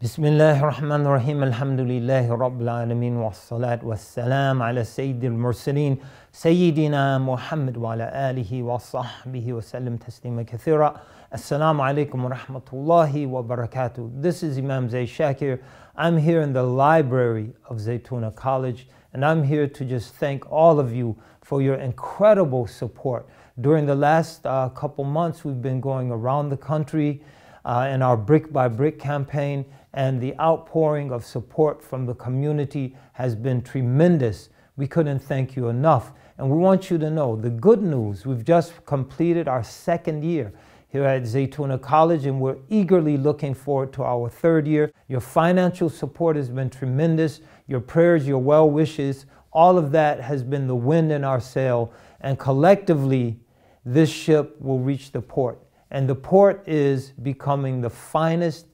Bismillahirrahmanirrahim. Alhamdulillahi Rabbil alameen. Wassalat wassalam ala Sayyid al Mursaleen. Sayyidina Muhammad wa ala alihi wa sahbihi wa sallam taslima kathira. Assalamu alaikum wa rahmatullahi wa barakatuh. This is Imam Zaid Shakir. I'm here in the library of Zaytuna College, and I'm here to just thank all of you for your incredible support. During the last couple months, we've been going around the country in our Brick by Brick campaign, and the outpouring of support from the community has been tremendous. We couldn't thank you enough. And we want you to know the good news. We've just completed our second year here at Zaytuna College, and we're eagerly looking forward to our third year. Your financial support has been tremendous. Your prayers, your well wishes, all of that has been the wind in our sail. And collectively, this ship will reach the port. And the port is becoming the finest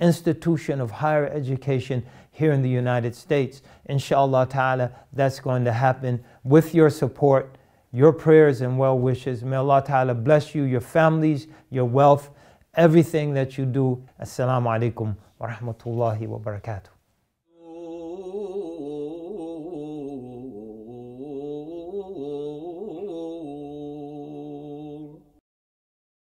institution of higher education here in the United States. Inshallah ta'ala, that's going to happen with your support, your prayers and well wishes. May Allah ta'ala bless you, your families, your wealth, everything that you do. Assalamu alaikum wa rahmatullahi wa barakatuh.